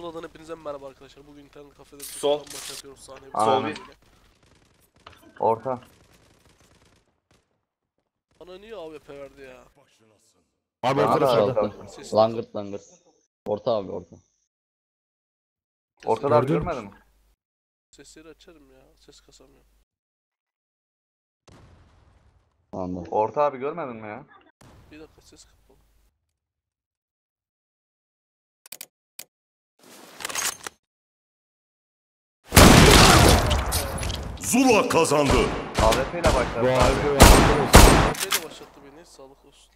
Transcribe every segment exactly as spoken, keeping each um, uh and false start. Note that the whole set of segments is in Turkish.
Zula'dan hepinize merhaba arkadaşlar. Bugün internet kafede sol maç yapıyoruz sahneye. Sol bir. Orta. Bana niye A W P verdi ya? Abi orta dışarıda. Langırt langırt. Orta abi orta. Ortada abi görmedin mi? Sesleri açarım ya. Ses kasamıyorum. Anladım. Orta abi görmedin mi ya? Bir dakika ses kapalı. Zula kazandı. A D P ile başladı. A D P ile başlattı beni. Sağlık olsun.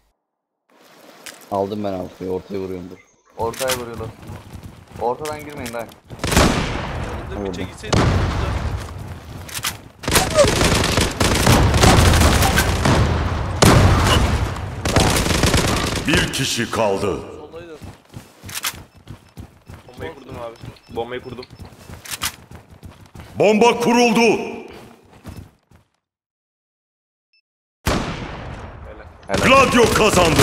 Aldım ben altıyı. Ortaya vuruyorumdur. Ortaya vuruyorlar. Ortadan girmeyin lan. Önümde bir çekilseydim. Bir kişi kaldı. Soldaydı. Bombayı kurdum abi. Bombayı kurdum. Bomba kuruldu. Gladio kazandı.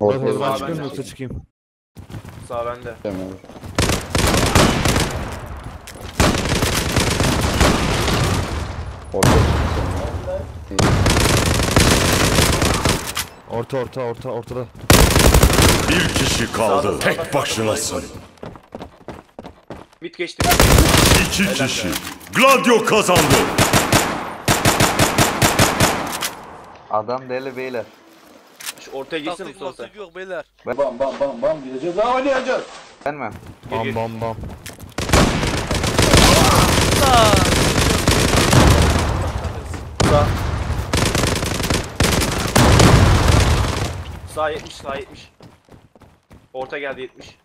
Ortadan çıkayım yoksa çıkayım. Sağ bende. Tamam. Orta. Orta orta orta ortada. Bir kişi kaldı. Sağda, tek sağda, başınasın. Bit geçti. İki Eğlenceli. Kişi. Gladio kazandı. Adam deli beyler. Şu ortaya girsin mi solta? Yok beyler. Bam bam bam bam gireceğiz. Daha oynayacağız. Ben mi? Bam gel, bam gel. Bam. Sağ. Sağ yetmiş, sağ yetmiş. Orta geldi yetmiş.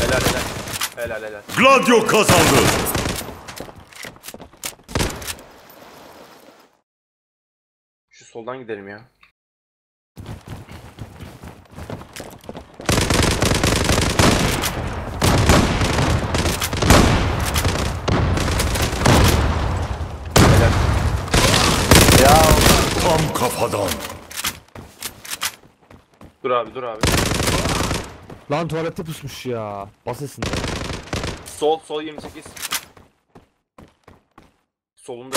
Helal helal. Helal helal. Gladio kazandı. Şu soldan gidelim ya. Helal. Ya tam kafadan. Dur abi dur abi. Lan tuvalette pusmuş ya. Basasın. Sol sol yirmi sekiz. Solunda.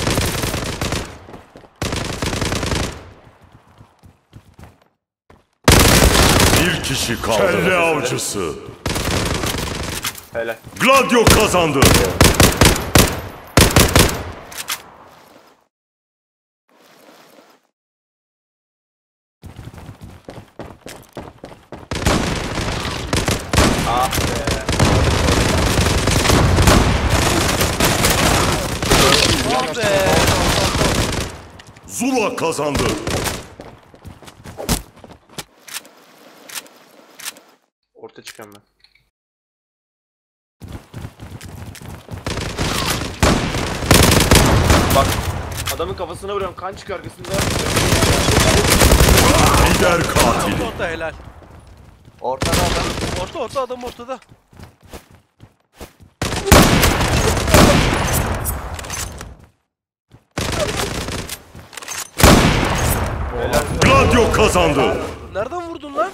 Bir kişi kaldı. Kelle avcısı. Helal. Gladio kazandı. Ah be. Ah be. Zula kazandı. Orta çıkan ben. Bak adamın kafasına vuruyorum, kan çıkıyor arkasında. Lider katili. Orta helal. Ortada adam. Orta orta adam ortada. Gladio kazandı. Nereden vurdun lan?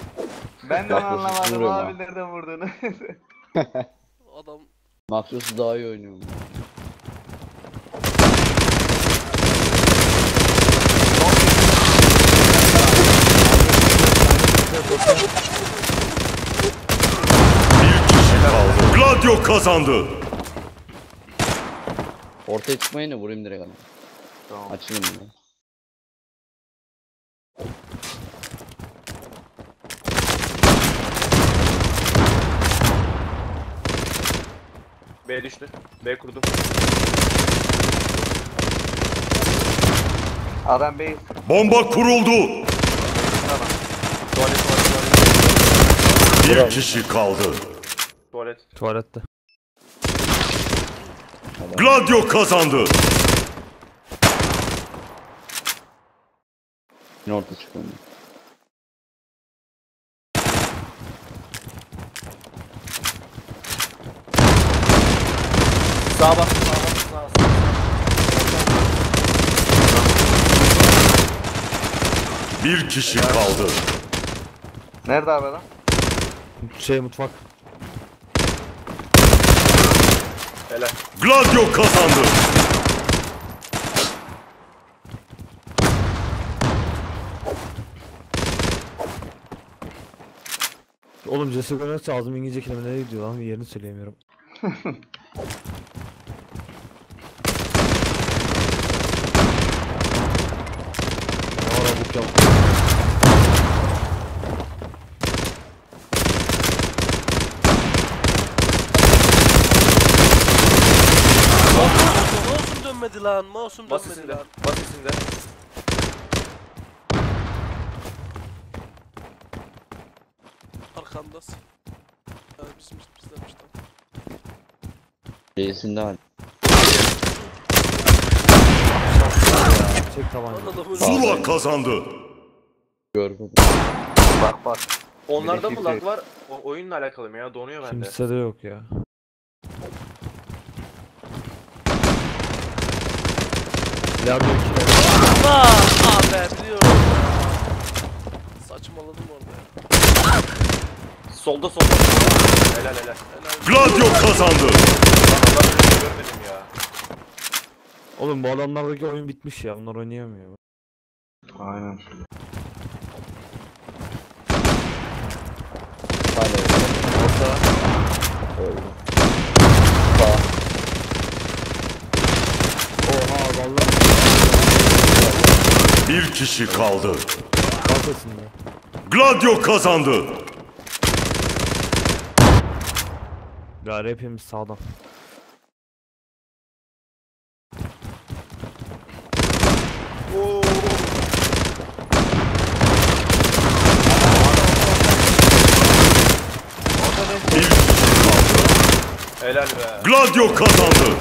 Ben de anlamadım abi nereden vurduğunu. Adam Makros'u daha iyi oynuyor. Gladio kazandı. Ortaya çıkmayın da vurayım direkt adamı. Tamam. Açılın bunu. B düştü. B kurdu. Adam B'yi. Bomba kuruldu. Tamam. Tuvalet, tuvalet, tuvalet. Bir kişi kaldı. Tuvalet. Tuvalette. Gladio kazandı. Ne orta çıkıyor? Sağa bak, sağa bak, sağa, sağa. Bir kişi nerede kaldı? Nerede abi adam? Şey, mutfak. Helal. Gladio kazandı. Oğlum cesur görmezse ağzım İngilizce kelimelere gidiyor lan, bir yerini söyleyemiyorum. Mouse'um dönmedi lan, mouse'um dönmedi lan. Bas içinde. Arkamdasın. Yani bizim bizden bizden. Değilsin daha. Zula kazandı. Gördüm. Bak bak. Onlarda mı lag var? O oyunla alakalı mı ya? Donuyor bende. Kimse de yok ya. Lag yok ki. Aaa! Aferin diyorum. Saçmaladım orada ya. Solda solda. Helal helal. Gladio kazandı. Ben görmedim ya. Oğlum bu adamlardaki oyun bitmiş ya, bunlar oynayamıyor. Aynen. Haydi. Orta. Öldü. Sağ. Oha vallahi. Bir kişi kaldı. Kalsın ya. Gladio kazandı. Gari hepimiz sağdan. Helal be. Gladio kazandı.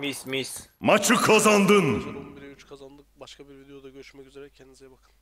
Mis mis. Maçı kazandın. on bire üç kazandık. Başka bir videoda görüşmek üzere. Kendinize iyi bakın.